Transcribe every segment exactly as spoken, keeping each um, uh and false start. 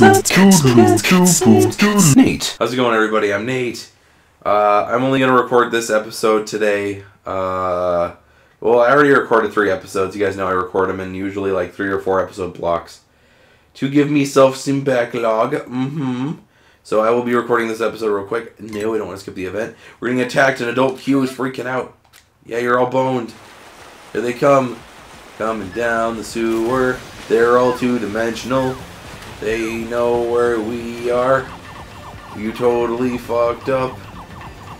Nate. How's it going, everybody? I'm Nate. Uh, I'm only going to record this episode today. Uh, well, I already recorded three episodes. You guys know I record them in usually like three or four episode blocks to give myself some backlog. Mm-hmm. So I will be recording this episode real quick. No, we don't want to skip the event. We're getting attacked and Adult Q is freaking out. Yeah, you're all boned. Here they come. Coming down the sewer. They're all two-dimensional. They know where we are. You totally fucked up.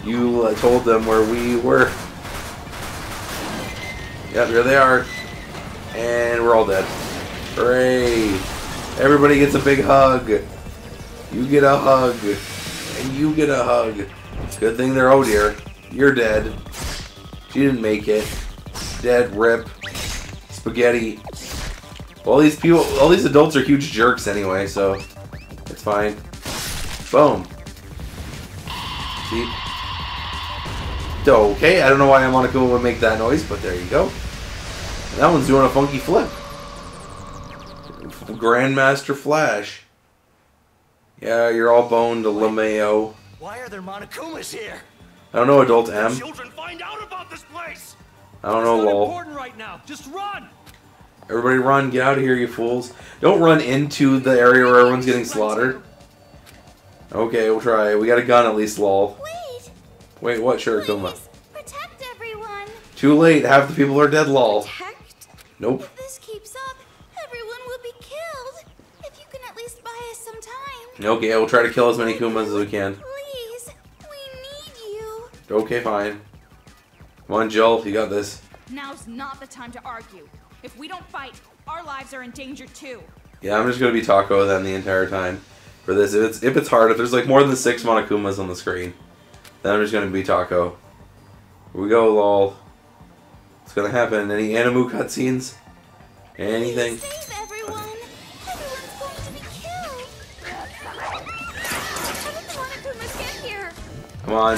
You told them where we were. Yeah, there they are. And we're all dead. Hooray. Everybody gets a big hug. You get a hug. And you get a hug. Good thing they're... Oh dear. You're dead. She didn't make it. Dead. Rip. Spaghetti. All these people, all these adults are huge jerks anyway, so it's fine. Boom. See? Okay, I don't know why Monokuma would make that noise, but there you go. And that one's doing a funky flip. Grandmaster Flash. Yeah, you're all boned, LeMayo. Why are there Monokumas here? I don't know, Adult M. Children find out about this place. I don't know, lol. It's important right now. Just run. Everybody run, get out of here, you fools. Don't run into the area where everyone's getting slaughtered. Okay, we'll try. We got a gun at least, lol. Wait, Wait what, Shirakuma? Protect everyone. Too late, half the people are dead, lol. Protect? Nope. If this keeps up, everyone will be killed. If you can at least buy us some time. Okay, we'll try to kill as many Kumas as we can. Please, we need you. Okay, fine. Come on, Jill, you got this. Now's not the time to argue. If we don't fight, our lives are in danger too. Yeah, I'm just gonna be Toko then the entire time for this. If it's if it's hard, if there's like more than six Monokumas on the screen, then I'm just gonna be Toko. Here we go, lol. It's gonna happen. Any animu cutscenes? Anything? Save everyone. Everyone's going to be killed. How did the Monokumas get here? Come on.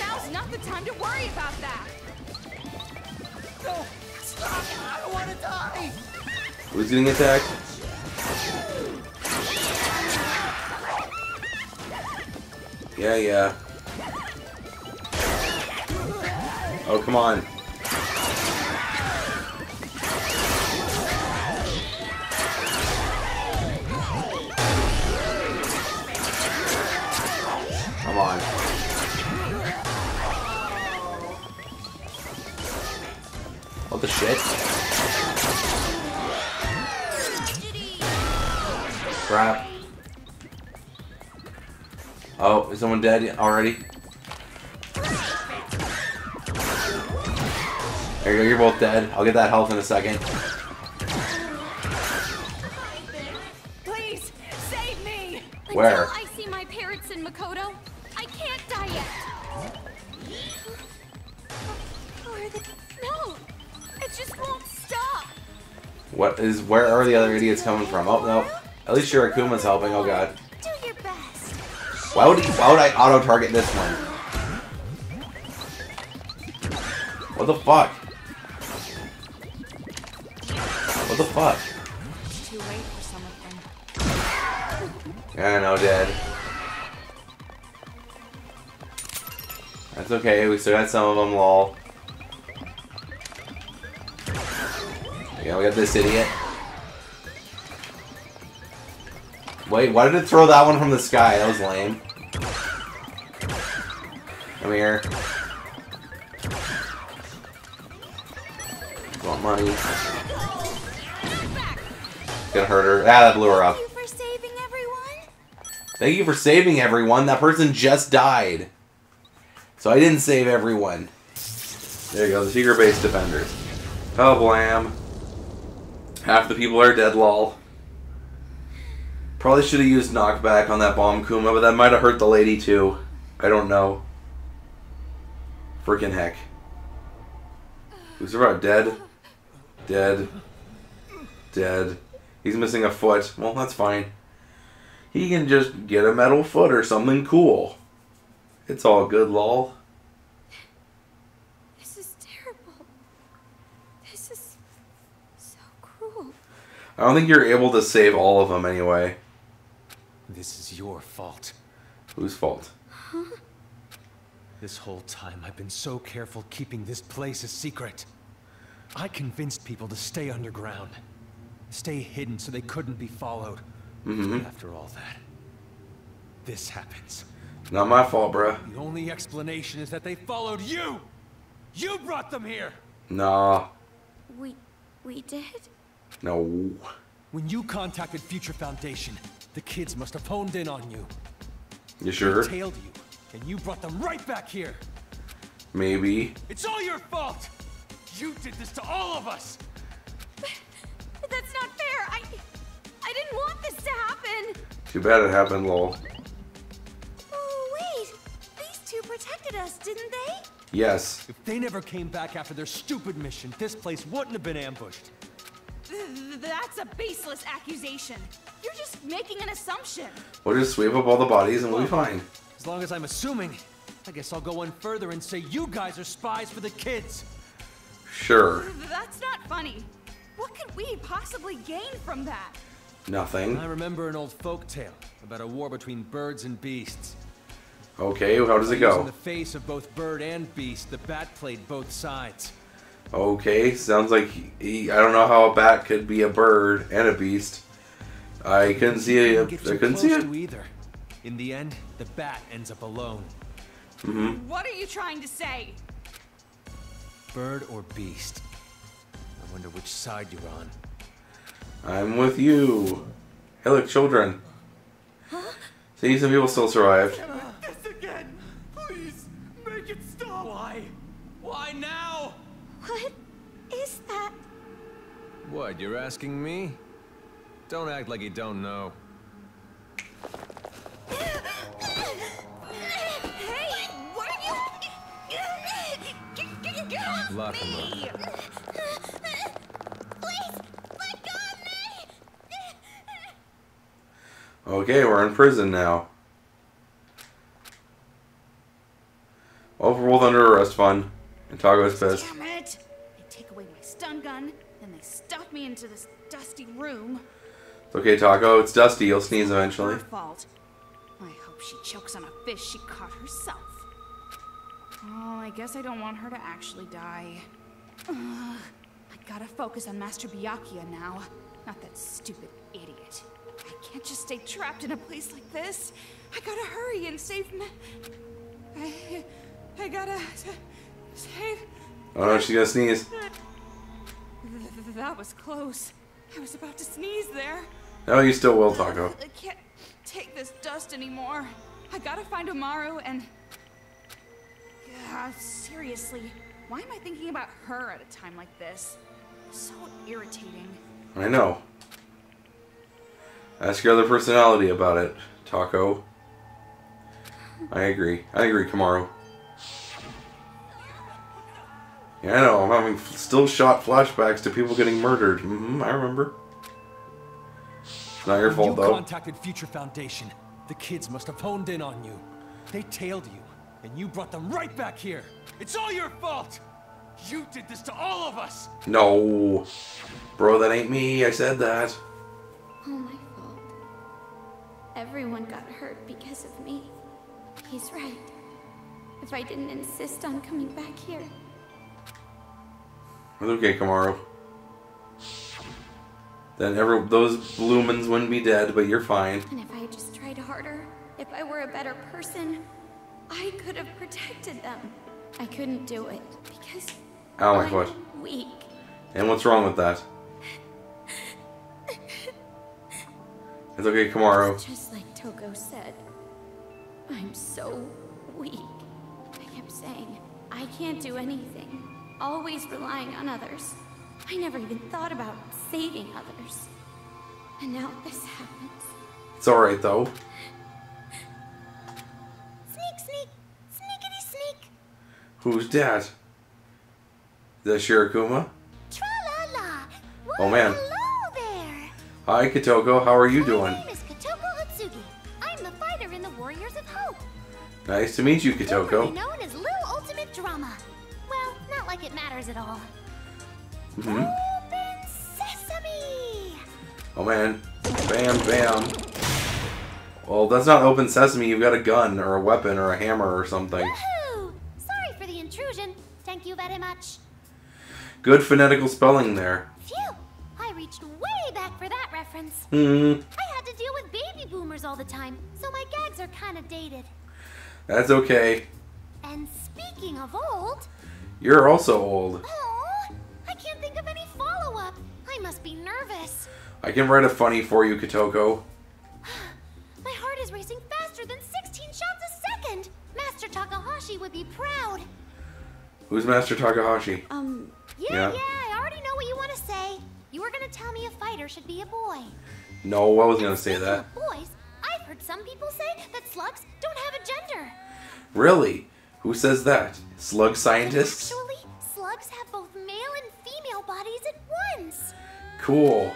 Now's not the time to worry about that. Go. I don't want to die. Who's getting attacked? Yeah, yeah. Oh, come on. Come on. What the shit? Crap. Oh, is someone dead already? There you go, you're both dead. I'll get that health in a second. Please, save me! Where? Until I see my parents in Makoto, I can't die yet. Where are the... No! It just won't stop. What is? Where are the other idiots coming from? Oh no! At least Shirakuma's helping. Oh god! Do your best. Why would he, why would I auto target this one? What the fuck? What the fuck? It's too late for some of them. Yeah, no, dead. That's okay. We still got some of them. Lol. Yeah, we got this idiot. Wait, why did it throw that one from the sky? That was lame. Come here. Want money. Gonna hurt her. Ah, that blew her up. Thank you for saving everyone. Thank you for saving everyone. That person just died. So I didn't save everyone. There you go, the secret base defenders. Oh, blam. Half the people are dead, lol. Probably should have used knockback on that bomb Kuma, but that might have hurt the lady too. I don't know. Freaking heck. Who's about dead? Dead. Dead. He's missing a foot. Well, that's fine. He can just get a metal foot or something cool. It's all good, lol. This is terrible. This is... I don't think you're able to save all of them anyway. This is your fault. Whose fault? Huh? This whole time I've been so careful keeping this place a secret. I convinced people to stay underground. Stay hidden so they couldn't be followed. Mm-hmm. But after all that, this happens. Not my fault, bruh. The only explanation is that they followed you! You brought them here! Nah. We... we did? No. When you contacted Future Foundation, the kids must have honed in on you. You sure? They tailed you, and you brought them right back here. Maybe. It's all your fault! You did this to all of us! But, but that's not fair! I... I didn't want this to happen! Too bad it happened, lol. Oh, wait! These two protected us, didn't they? Yes. If they never came back after their stupid mission, this place wouldn't have been ambushed. That's a baseless accusation. You're just making an assumption. We'll just sweep up all the bodies and we'll be fine. As long as I'm assuming, I guess I'll go one further and say you guys are spies for the kids. Sure. That's not funny. What could we possibly gain from that? Nothing. I remember an old folk tale about a war between birds and beasts. Okay, how does it go? In the face of both bird and beast, the bat played both sides. Okay, sounds like he, he, I don't know how a bat could be a bird and a beast. I couldn't see it. I couldn't see it either. In the end, the bat ends up alone. Mm-hmm. What are you trying to say? Bird or beast? I wonder which side you're on. I'm with you. Hey, look, children. Huh? See, some people still survived. Uh, this again. Please make it stop. Why? Why now? What is that? What, you're asking me? Don't act like you don't know. Hey, what are you... Get, get, get off Lock me! Him up. Please, let go of me! Okay, we're in prison now. Well, we're both under arrest, fun. And Tago's pissed. Damn it! They take away my stun gun, then they stuff me into this dusty room. It's okay, Taco. It's dusty. You'll sneeze eventually. Her fault. I hope she chokes on a fish she caught herself. Oh, I guess I don't want her to actually die. Ugh, I gotta focus on Master Byakuya now. Not that stupid idiot. I can't just stay trapped in a place like this. I gotta hurry and save me. I, I gotta... Save. Oh no, she's gonna sneeze. That was close. I was about to sneeze there. No, you still will, Taco. I can't take this dust anymore. I gotta find Umaru and... Yeah, seriously, why am I thinking about her at a time like this? So irritating. I know. Ask your other personality about it, Taco. I agree. I agree, Komaru. Yeah, I know, I'm having still shot flashbacks to people getting murdered. Mm-hmm, I remember. It's not your fault, though. You contacted Future Foundation. The kids must have honed in on you. They tailed you, and you brought them right back here. It's all your fault! You did this to all of us! No. Bro, that ain't me. I said that. All my fault. Everyone got hurt because of me. He's right. If I didn't insist on coming back here... It's okay, Komaru. Then every, those bloomins wouldn't be dead, but you're fine. And if I had just tried harder, if I were a better person, I could have protected them. I couldn't do it because oh my I'm gosh. weak. And what's wrong with that? It's okay, Komaru. It's just like Toko said, I'm so weak. I kept saying, I can't do anything. Always relying on others. I never even thought about saving others. And now this happens. It's alright though. Sneak, sneak, sneakity sneak. Who's that? The Shirakuma? Tra-la-la. Oh man. Hello there. Hi Kotoko, how are you doing? My name is Kotoko Hattzugi. I'm the fighter in the Warriors of Hope. Nice to meet you, Kotoko. It matters at all. Mm-hmm. Open sesame! Oh man. Bam, bam. Well, that's not open sesame. You've got a gun or a weapon or a hammer or something. Woohoo! Sorry for the intrusion. Thank you very much. Good phonetical spelling there. Phew! I reached way back for that reference. Mm-hmm. I had to deal with baby boomers all the time, so my gags are kind of dated. That's okay. And speaking of old... You're also old. Oh, I can't think of any follow-up. I must be nervous. I can write a funny for you, Kotoko. My heart is racing faster than sixteen shots a second. Master Takahashi would be proud. Who's Master Takahashi? Um, yeah, yeah, yeah I already know what you want to say. You were going to tell me a fighter should be a boy. No, I wasn't going to say that. Boys, I've heard some people say that slugs don't have a gender. Really? Who says that? Slug scientists? And actually, slugs have both male and female bodies at once. Cool.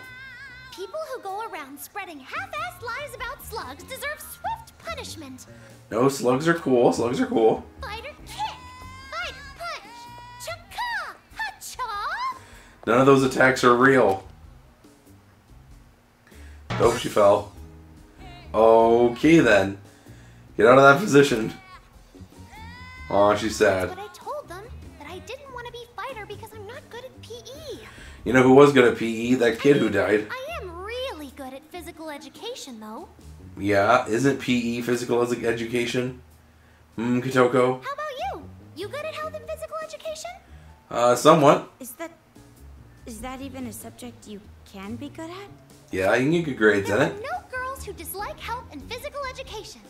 People who go around spreading half-assed lies about slugs deserve swift punishment. No, slugs are cool. Slugs are cool. Fighter kick. Fight punch. Chaka. Hacha. None of those attacks are real. Oh, she fell. Okay, then. Get out of that position. Aw, she's sad. But I told them that I didn't want to be fighter because I'm not good at P E. You know who was good at P E? That kid I mean, who died. I am really good at physical education, though. Yeah, isn't P E physical education? Hmm, Kotoko? How about you? You good at health and physical education? Uh, somewhat. Is that... Is that even a subject you can be good at? Yeah, you can get good grades in it. There are no girls who dislike health and physical education.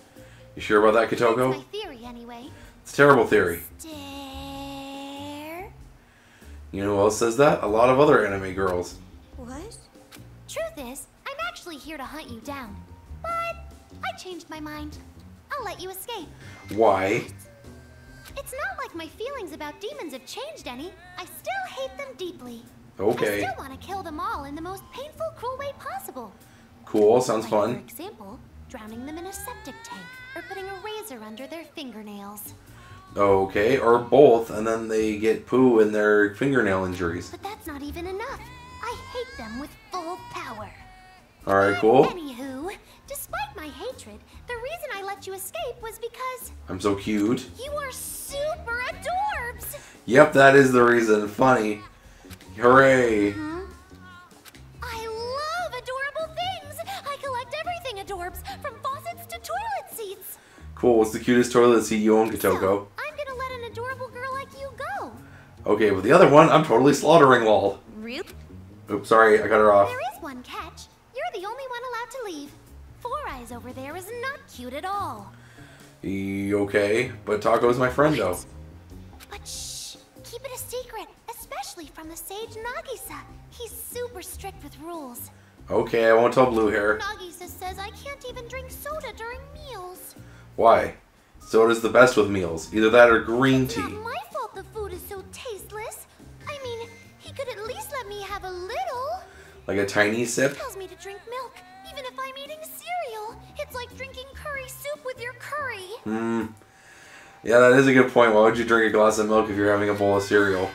You sure about that, Kotoko? That's my theory, anyway. It's a terrible theory. Stare. You know who else says that? A lot of other anime girls. What? Truth is, I'm actually here to hunt you down. But I changed my mind. I'll let you escape. Why? It's not like my feelings about demons have changed any. I still hate them deeply. Okay. I still want to kill them all in the most painful, cruel way possible. Cool, sounds like, fun. For example, drowning them in a septic tank or putting a razor under their fingernails. Okay, or both, and then they get poo in their fingernail injuries. But that's not even enough. I hate them with full power. Alright, cool. Anywho, despite my hatred, the reason I let you escape was because... I'm so cute. You are super adorbs! Yep, that is the reason. Funny. Hooray! Mm-hmm. I love adorable things! I collect everything adorbs, from faucets to toilet seats! Cool, what's the cutest toilet seat you own, Kotoko? So, I'm gonna let an adorable girl like you go! Okay, with well, the other one, I'm totally slaughtering Lol. Really? Oops, sorry, I got her off. There is one catch. You're the only one allowed to leave. Four Eyes over there is not cute at all. E okay, but Taco's my friend, though. But shh, keep it a secret. Especially from the sage Nagisa. He's super strict with rules. Okay, I won't tell Blue Hair. Nagisa says I can't even drink soda during meals. Why? Soda's the best with meals. Either that or green tea. It's not my fault the food is so tasteless. I mean, he could at least let me have a little. Like a tiny sip? He tells me to drink milk, even if I'm eating cereal. It's like drinking curry soup with your curry. Hmm. Yeah, that is a good point. Why would you drink a glass of milk if you're having a bowl of cereal?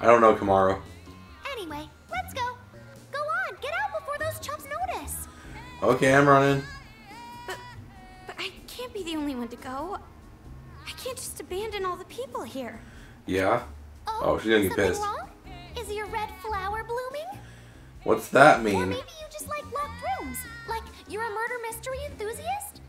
I don't know, Komaru. Anyway, let's go. Go on, get out before those chumps notice. Okay, I'm running. But, but I can't be the only one to go. I can't just abandon all the people here. Yeah? Oh, oh she's gonna get pissed. Wrong? Is your red flower blooming? What's that mean? Or maybe you just like locked rooms. Like, you're a murder mystery enthusiast?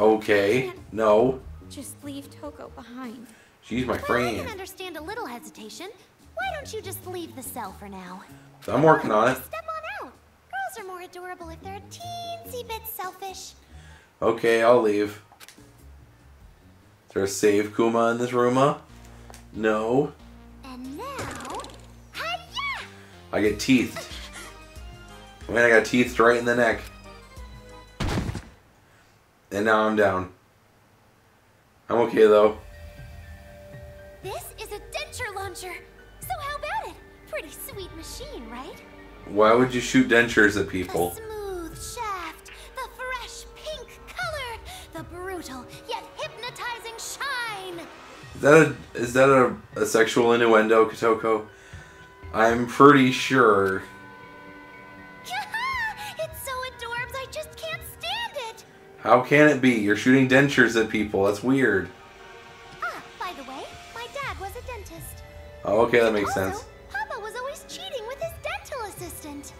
Okay, no. Just leave Toko behind. She's my friend. Well, I can understand a little hesitation. Why don't you just leave the cell for now? I'm working on it. Step on out. Girls are more adorable if they're a teensy bit selfish. Okay, I'll leave. Is there a save Kuma in this rooma? No. And now, hi-ya! I get teethed. I mean, I got teethed right in the neck. And now I'm down. I'm okay though. This is a denture launcher. So how about it? Pretty sweet machine, right? Why would you shoot dentures at people? The smooth shaft, the fresh pink color, the brutal yet hypnotizing shine. Is that a is that a, a sexual innuendo, Kotoko? I'm pretty sure How can it be? You're shooting dentures at people. That's weird. Ah, by the way, my dad was a dentist. Oh, okay, that makes also, sense. Papa was always cheating with his dental assistant.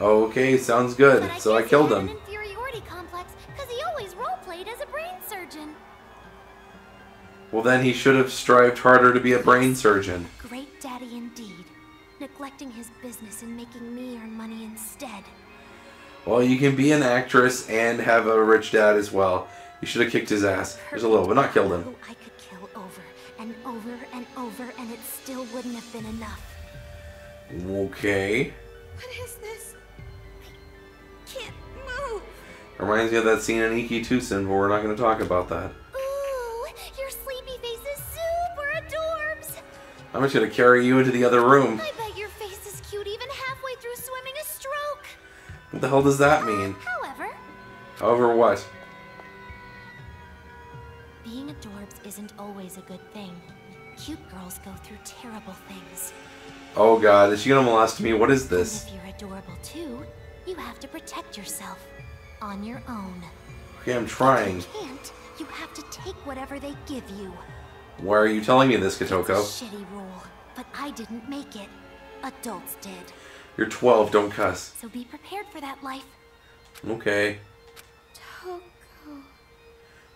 Okay, sounds good. But so I, I killed him. An inferiority complex because he always role-played as a brain surgeon. Well, then he should have strived harder to be a brain surgeon. Great daddy indeed. Neglecting his business and making me earn money instead. Well, you can be an actress and have a rich dad as well. You should have kicked his ass. There's a little, but not killed him. Who I could kill over and over and over, and it still wouldn't have been enough. Okay. What is this? I can't move. Reminds me of that scene in Iki Tucson, but we're not going to talk about that. Ooh, your sleepy face is super adorbs. I'm just going to carry you into the other room. I What the hell does that mean? Uh, however, however what? Being adorbs isn't always a good thing. Cute girls go through terrible things. Oh God, is she gonna molest me? What is this? And if you're adorable too, you have to protect yourself on your own. Okay, I'm trying. If you can't, you have to take whatever they give you. Why are you telling me this, Kotoko? It's a shitty rule, but I didn't make it. Adults did. You're twelve, don't cuss. So be prepared for that life. Okay. Toko.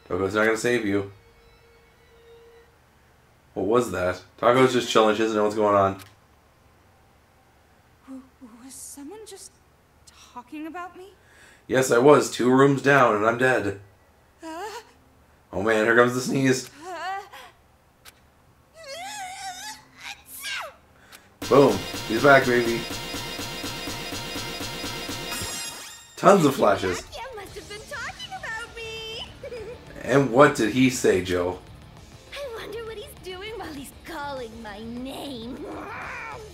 Toko's not gonna save you. What was that? Toko's just chilling, she doesn't know what's going on. W was someone just talking about me? Yes, I was. Two rooms down and I'm dead. Uh, oh man, here comes the sneeze. Uh, Boom. He's back, baby. Tons of flashes. Byakuya must have been talking about me. And what did he say, Joe? I wonder what he's doing while he's calling my name.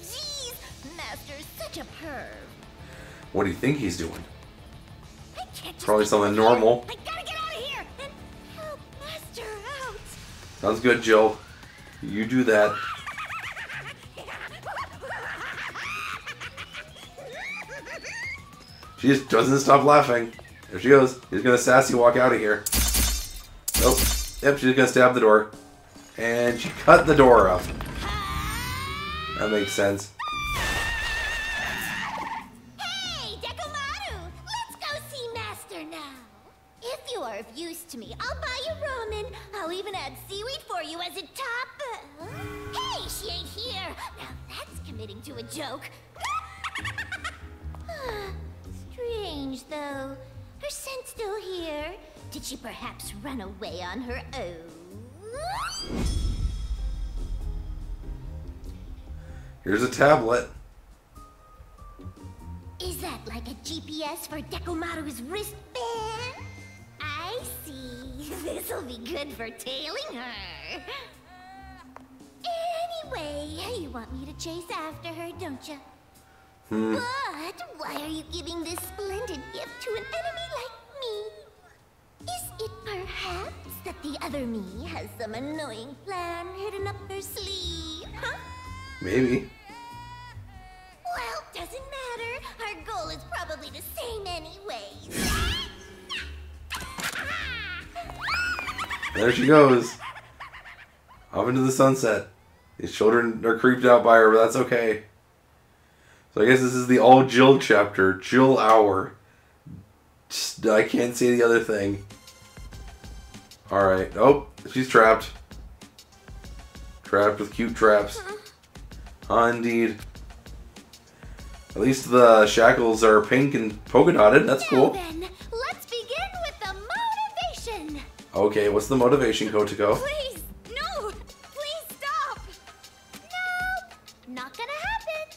Jeez, Master's such a perv. What do you think he's doing? I can't Probably something normal. I gotta get out of here and help Master out. Sounds good, Joe. You do that. She just doesn't stop laughing. There she goes. She's gonna sassy walk out of here. Nope. Yep, she's gonna stab the door. And she cut the door up. That makes sense. Hey, Dekomaru! Let's go see Master now. If you are of use to me, I'll buy you ramen. I'll even add seaweed for you as a top. Hey, she ain't here. Now that's committing to a joke. Strange, though. Her scent's still here. Did she perhaps run away on her own? Here's a tablet. Is that like a G P S for Dekomaru's wristband? I see. This'll be good for tailing her. Anyway, you want me to chase after her, don't you? Hmm. But why are you giving this splendid gift to an enemy like me? Is it perhaps that the other me has some annoying plan hidden up her sleeve, huh? Maybe. Well, doesn't matter. Our goal is probably the same anyway. There she goes. Off into the sunset. These children are creeped out by her, but that's okay. So I guess this is the all Jill chapter, Jill hour. Just, I can't say the other thing. All right. Oh, she's trapped. Trapped with cute traps. Ah, indeed. At least the shackles are pink and polka dotted. That's cool. Now then, let's begin with the motivation. Okay, what's the motivation, Kotoko? Please, no! Please stop! No, not gonna happen.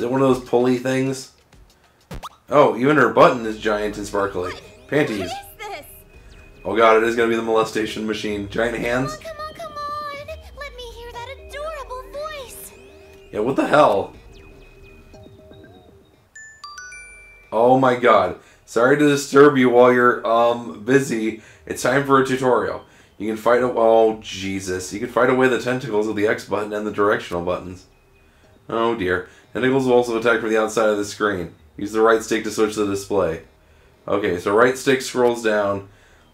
Is it one of those pulley things? Oh, even her button is giant and sparkly. Panties. What is this? Oh God, it is going to be the molestation machine. Giant hands. Oh, come on, come on. Let me hear that adorable voice. Yeah, what the hell? Oh my God. Sorry to disturb you while you're, um, busy. It's time for a tutorial. You can fight away... Oh, Jesus. You can fight away the tentacles with the X button and the directional buttons. Oh dear. Tentacles will also attack from the outside of the screen. Use the right stick to switch the display. Okay, so right stick scrolls down.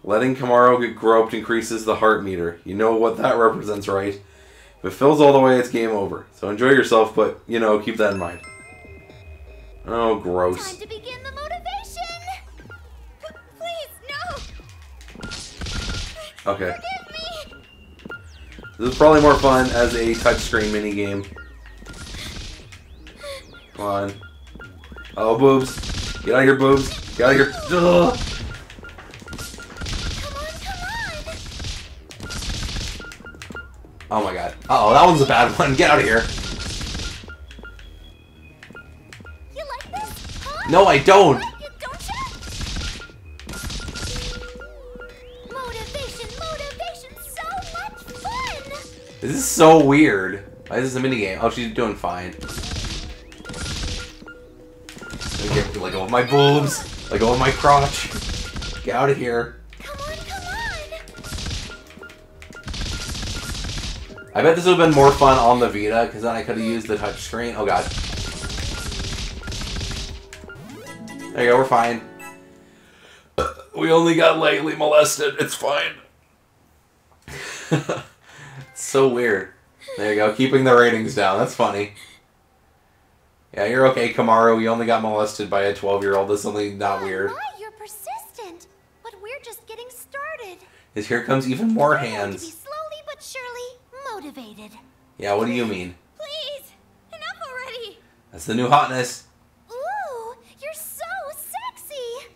Letting Komaru get groped increases the heart meter. You know what that represents, right? If it fills all the way, it's game over. So enjoy yourself, but, you know, keep that in mind. Oh, gross. Time to begin the motivation! Please, no! Okay. Forgive me! This is probably more fun as a touchscreen minigame. Come on. Oh, boobs. Get out of here, boobs. Get out of here. Ugh. Oh my god. Uh-oh, that one's a bad one. Get out of here. You like this, huh? No, I don't. You, don't you? Motivation, motivation, so much fun. This is so weird. Why is this a minigame? Oh, she's doing fine. Okay, let go of my boobs. Let go of my crotch. Get out of here. I bet this would have been more fun on the Vita, because then I could have used the touch screen. Oh god. There you go, we're fine. We only got lightly molested, it's fine. It's so weird. There you go, keeping the ratings down, that's funny. Yeah, you're okay, Komaru, you only got molested by a twelve-year-old, that's only not weird. Oh my, you're persistent, but we're just getting started. Because here comes even more hands. Motivated. Yeah, what do you mean? Please, enough already. That's the new hotness. Ooh, you're so sexy.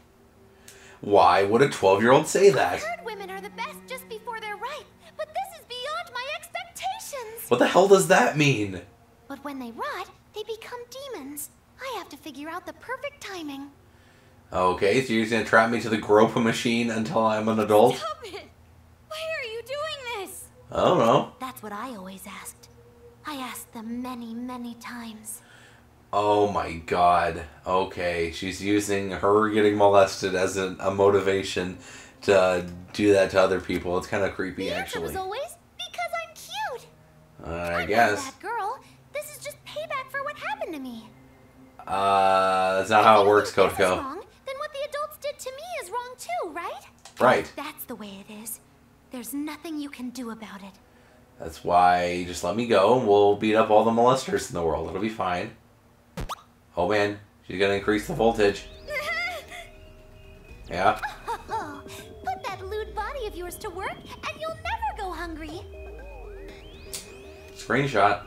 Why would a twelve-year-old say that? I heard women are the best just before they're ripe, but this is beyond my expectations. What the hell does that mean? But when they rot, they become demons. I have to figure out the perfect timing. Okay, so you're just gonna trap me to the gropa machine until I'm an adult? Stop it. Why are you doing this? I don't know. That's what I always asked. I asked them many, many times. Oh my god. Okay, she's using her getting molested as a, a motivation to do that to other people. It's kind of creepy, the actually. The answer was always, because I'm cute. Uh, I I'm guess. Not that girl. This is just payback for what happened to me. Uh, that's not if how it works, Kotoko. If this is wrong, then what the adults did to me is wrong too, right? Right. That's the way it is. There's nothing you can do about it. That's why just let me go, and we'll beat up all the molesters in the world. It'll be fine. Oh man, she's gonna increase the voltage. Yeah. Oh, put that lewd body of yours to work, and you'll never go hungry. Screenshot.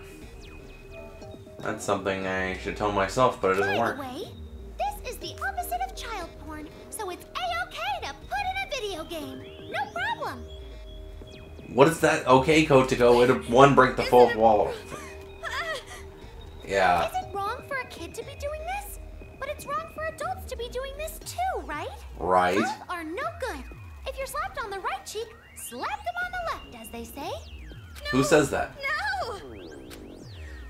That's something I should tell myself, but it doesn't work. By the way, this is the opposite of child porn, so it's A-okay to put in a video game. No problem. What is that? Okay, Kotoko, it'd one break the fourth wall. Yeah. Is it wrong for a kid to be doing this? But it's wrong for adults to be doing this too, right? Right. Both are no good. If you're slapped on the right cheek, slap them on the left, as they say. No, who says that? No!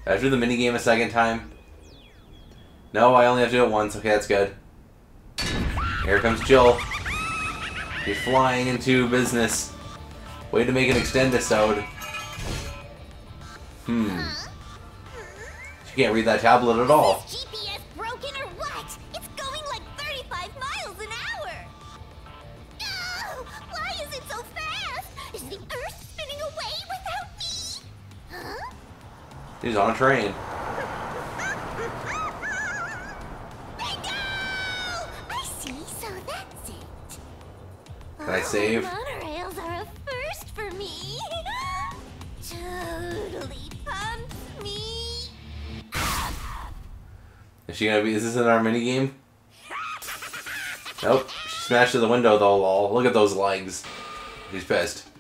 I do the minigame a second time. No, I only have to do it once. Okay, that's good. Here comes Jill. She's flying into business. Way to make an extendisode. Hmm. She can't read that tablet at all. Is G P S broken or what? It's going like thirty-five miles an hour. No! Why is it so fast? Is the Earth spinning away without me? Huh? She's on a train. No! I see. So that's it. Can I save? Is she gonna be? Is this in our minigame? Nope. She smashed through the window though, lol. Look at those legs. She's pissed.